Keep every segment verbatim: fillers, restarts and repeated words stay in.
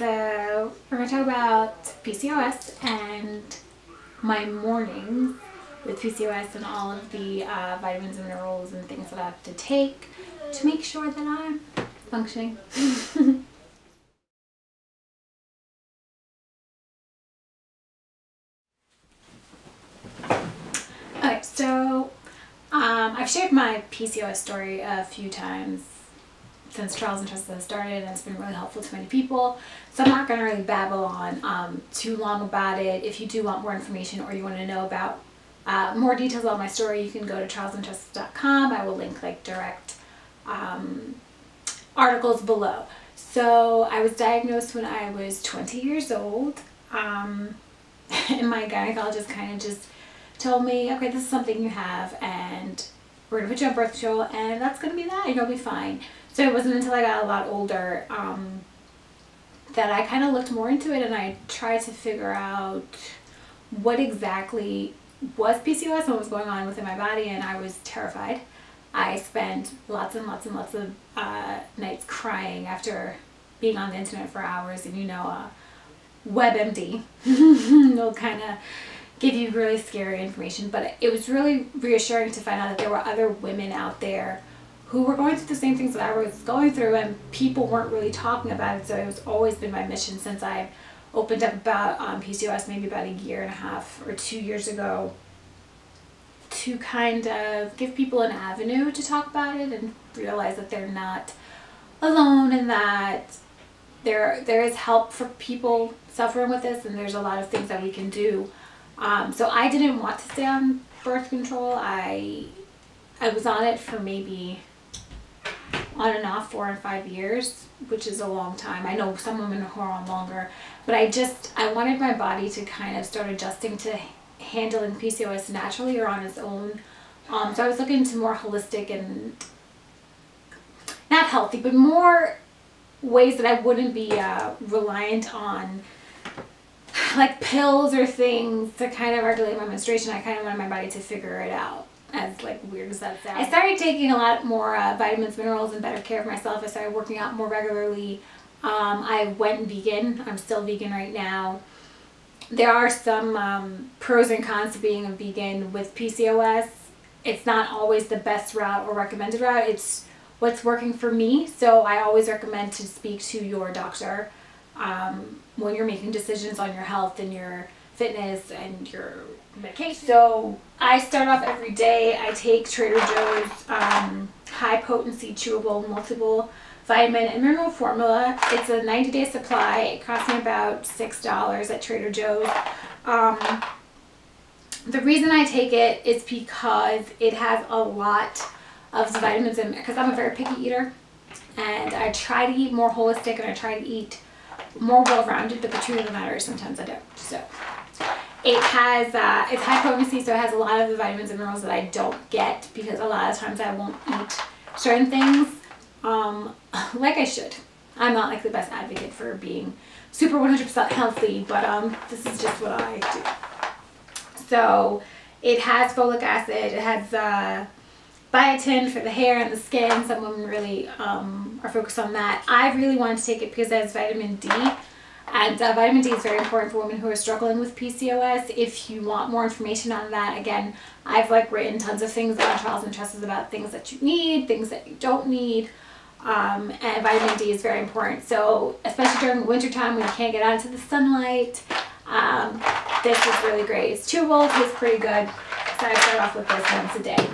So we're going to talk about P C O S and my mornings with P C O S and all of the uh, vitamins and minerals and things that I have to take to make sure that I'm functioning. Okay, so um, I've shared my P C O S story a few times since Trials N' Tresses has started, and it's been really helpful to many people. So I'm not going to really babble on um, too long about it. If you do want more information or you want to know about uh, more details about my story, you can go to trials and tresses dot com. I will link like direct um, articles below. So I was diagnosed when I was twenty years old, um, and my gynecologist kind of just told me, okay, this is something you have, and we're going to put you on birth control, and that's going to be that, and you'll be fine. So it wasn't until I got a lot older um, that I kind of looked more into it, and I tried to figure out what exactly was P C O S and what was going on within my body, and I was terrified. I spent lots and lots and lots of uh, nights crying after being on the internet for hours, and you know, uh, WebMD will kind of give you really scary information, but it was really reassuring to find out that there were other women out there who were going through the same things that I was going through, and people weren't really talking about it. So it's always been my mission since I opened up about um, P C O S maybe about a year and a half or two years ago, to kind of give people an avenue to talk about it and realize that they're not alone, and that there there is help for people suffering with this, and there's a lot of things that we can do. Um, so I didn't want to stay on birth control. I I was on it for maybe, on and off, four and five years, which is a long time. I know some women who are on longer, but I just, I wanted my body to kind of start adjusting to handling P C O S naturally or on its own. Um, so I was looking into more holistic and, not healthy, but more ways that I wouldn't be uh, reliant on like pills or things to kind of regulate my menstruation. I kind of wanted my body to figure it out. As like weird as that sounds. I started taking a lot more uh, vitamins, minerals, and better care of myself. I started working out more regularly. Um, I went vegan. I'm still vegan right now. There are some um, pros and cons to being a vegan with P C O S. It's not always the best route or recommended route. It's what's working for me. So I always recommend to speak to your doctor um, when you're making decisions on your health and your fitness and your medication. So I start off every day, I take Trader Joe's um, high potency chewable multiple vitamin and mineral formula. It's a ninety day supply. It cost me about six dollars at Trader Joe's. Um, the reason I take it is because it has a lot of the vitamins in there, because I'm a very picky eater, and I try to eat more holistic, and I try to eat more well-rounded, but the truth of the matter is sometimes I don't. So it has, uh, it's high potency, so it has a lot of the vitamins and minerals that I don't get, because a lot of times I won't eat certain things um, like I should. I'm not like the best advocate for being super one hundred percent healthy, but um, this is just what I do. So it has folic acid, it has uh, biotin for the hair and the skin. Some women really um, are focused on that. I really wanted to take it because it has vitamin D. And uh, vitamin D is very important for women who are struggling with P C O S. If you want more information on that, again, I've like written tons of things on Trials N' Tresses about things that you need, things that you don't need, um, and vitamin D is very important. So especially during wintertime when you can't get out into the sunlight, um, this is really great. It's chewable, it tastes pretty good, so I start off with this once a day.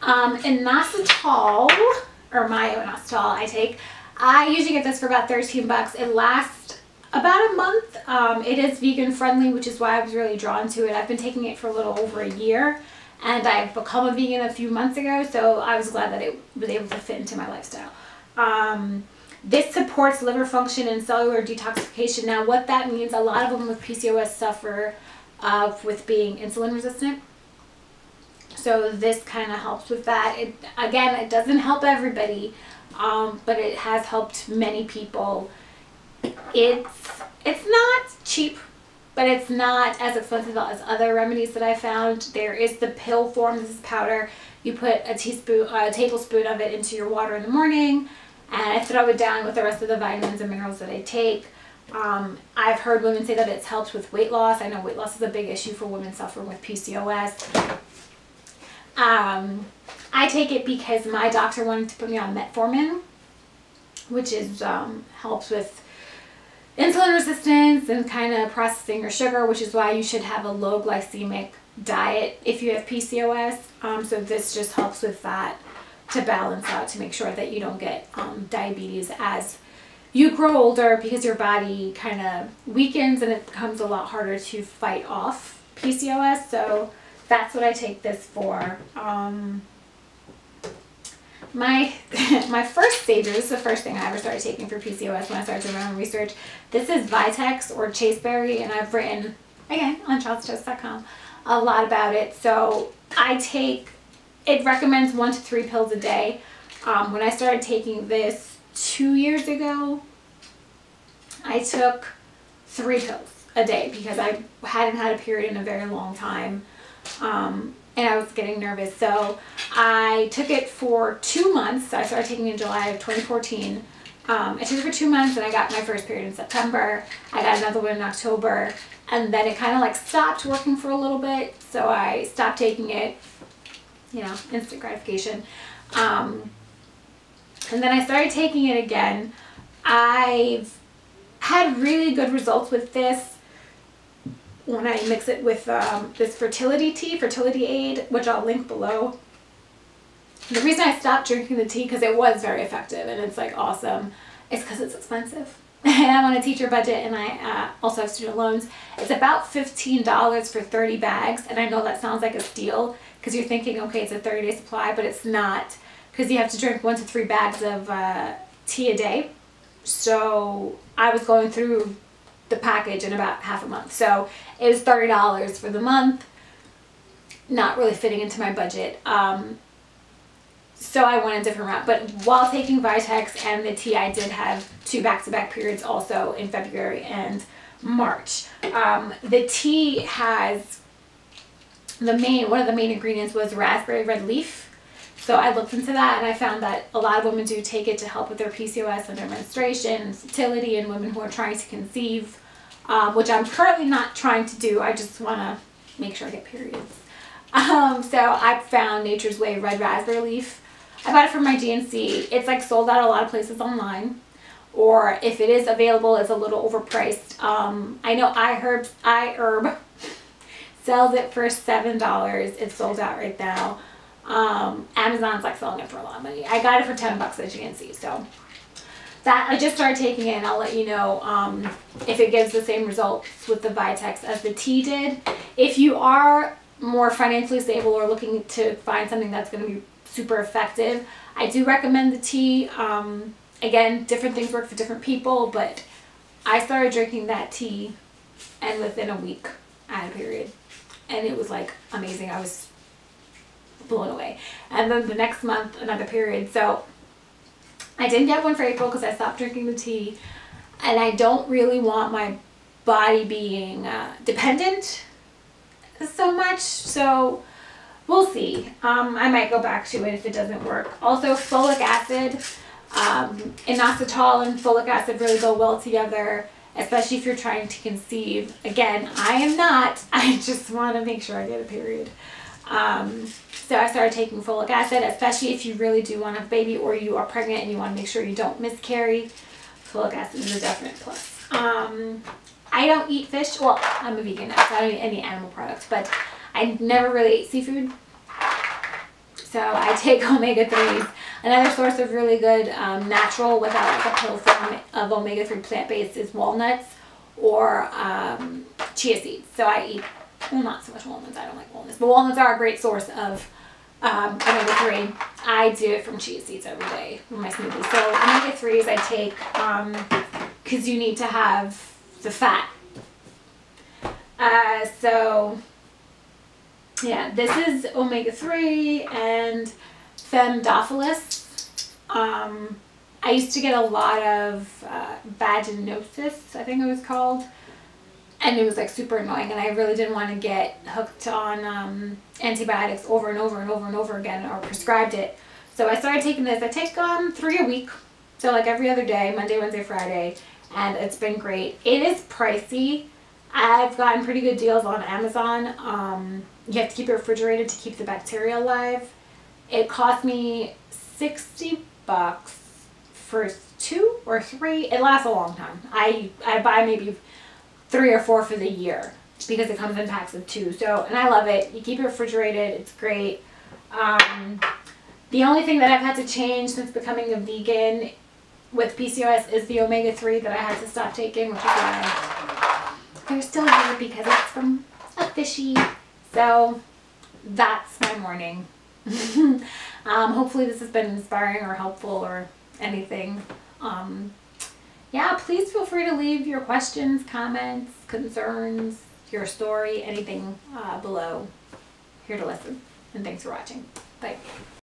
Um, inositol, or myo-inositol, I take. I usually get this for about thirteen bucks. It lasts about a month. Um, it is vegan friendly, which is why I was really drawn to it. I've been taking it for a little over a year, and I've become a vegan a few months ago, so I was glad that it was able to fit into my lifestyle. Um, this supports liver function and cellular detoxification. Now what that means, a lot of women with P C O S suffer uh, with being insulin resistant. So this kind of helps with that. It, again, it doesn't help everybody, um, but it has helped many people. It's, it's not cheap, but it's not as expensive as other remedies that I found. There is the pill form. This is powder. You put a teaspoon, a tablespoon of it into your water in the morning, and I throw it down with the rest of the vitamins and minerals that I take. Um, I've heard women say that it's helped with weight loss. I know weight loss is a big issue for women suffering with P C O S. Um, I take it because my doctor wanted to put me on metformin, which is um, helps with insulin resistance and kind of processing your sugar, which is why you should have a low glycemic diet if you have P C O S. Um, so this just helps with that to balance out, to make sure that you don't get um, diabetes as you grow older, because your body kind of weakens and it becomes a lot harder to fight off P C O S. So that's what I take this for. Um, my my first stager, this is the first thing I ever started taking for P C O S when I started doing my own research. This is Vitex or chasteberry, and I've written, again, on Childs Toast dot com a lot about it. So I take, it recommends one to three pills a day. Um, when I started taking this two years ago, I took three pills a day because I hadn't had a period in a very long time. Um, and I was getting nervous, so I took it for two months. I started taking it in July of twenty fourteen. Um, I took it for two months, and I got my first period in September. I got another one in October, and then it kind of like stopped working for a little bit, so I stopped taking it. You know, instant gratification. Um, and then I started taking it again. I've had really good results with this when I mix it with um, this fertility tea, fertility aid, which I'll link below. The reason I stopped drinking the tea, because it was very effective and it's like awesome, is because it's expensive. And I'm on a teacher budget, and I uh, also have student loans. It's about fifteen dollars for thirty bags, and I know that sounds like a steal because you're thinking, okay, it's a thirty day supply, but it's not, because you have to drink one to three bags of uh, tea a day. So I was going through the package in about half a month. So it was thirty dollars for the month, not really fitting into my budget. Um, so I went a different route. But while taking Vitex and the tea, I did have two back-to-back periods also in February and March. Um, the tea has the main, one of the main ingredients was raspberry red leaf. So I looked into that, and I found that a lot of women do take it to help with their P C O S and their menstruation and fertility, and women who are trying to conceive, um, which I'm currently not trying to do. I just want to make sure I get periods. Um, so I found Nature's Way Red Rasberry Leaf. I bought it from my G N C. It's like sold out a lot of places online, or if it is available, it's a little overpriced. Um, I know iHerb, iHerb sells it for seven dollars. It's sold out right now. Um, Amazon's like selling it for a lot of money. I got it for ten bucks, as you can see. So that, I just started taking it, and I'll let you know um, if it gives the same results with the Vitex as the tea did. If you are more financially stable or looking to find something that's going to be super effective, I do recommend the tea. Um, again, different things work for different people, but I started drinking that tea, and within a week I had a period, and it was like amazing. I was blown away. And then the next month, another period. So I didn't get one for April because I stopped drinking the tea, and I don't really want my body being uh, dependent so much, so we'll see. um, I might go back to it if it doesn't work. Also, folic acid, um, inositol and folic acid really go well together, especially if you're trying to conceive. Again, I am not, I just want to make sure I get a period. Um, so I started taking folic acid, especially if you really do want to have a baby, or you are pregnant and you want to make sure you don't miscarry. Folic acid is a definite plus. Um, I don't eat fish. Well, I'm a vegan now, so I don't eat any animal products, but I never really ate seafood. So I take omega threes, another source of really good um, natural, without like a pill form of omega three plant-based, is walnuts or um, chia seeds. So I eat, well, not so much walnuts, I don't like walnuts, but walnuts are a great source of um, omega three. I do it from chia seeds every day with my smoothie. So omega threes I take because um, you need to have the fat. Uh, so yeah, this is omega three and femdophilus. Um, I used to get a lot of uh, vaginosis, I think it was called, and it was like super annoying, and I really didn't want to get hooked on um, antibiotics over and over and over and over again, or prescribed it. So I started taking this. I take um, three a week. So like every other day, Monday, Wednesday, Friday, and it's been great. It is pricey. I've gotten pretty good deals on Amazon. Um, you have to keep it refrigerated to keep the bacteria alive. It cost me sixty bucks for two or three. It lasts a long time. I, I buy maybe three or four for the year because it comes in packs of two. So, and I love it. You keep it refrigerated. It's great. Um, the only thing that I've had to change since becoming a vegan with P C O S is the omega three that I had to stop taking, which is why they're still here, because it's from a fishy. So that's my morning. um, hopefully this has been inspiring or helpful or anything. Um, yeah, please feel free to leave your questions, comments, concerns, your story, anything uh, below. Here to listen. And thanks for watching. Bye.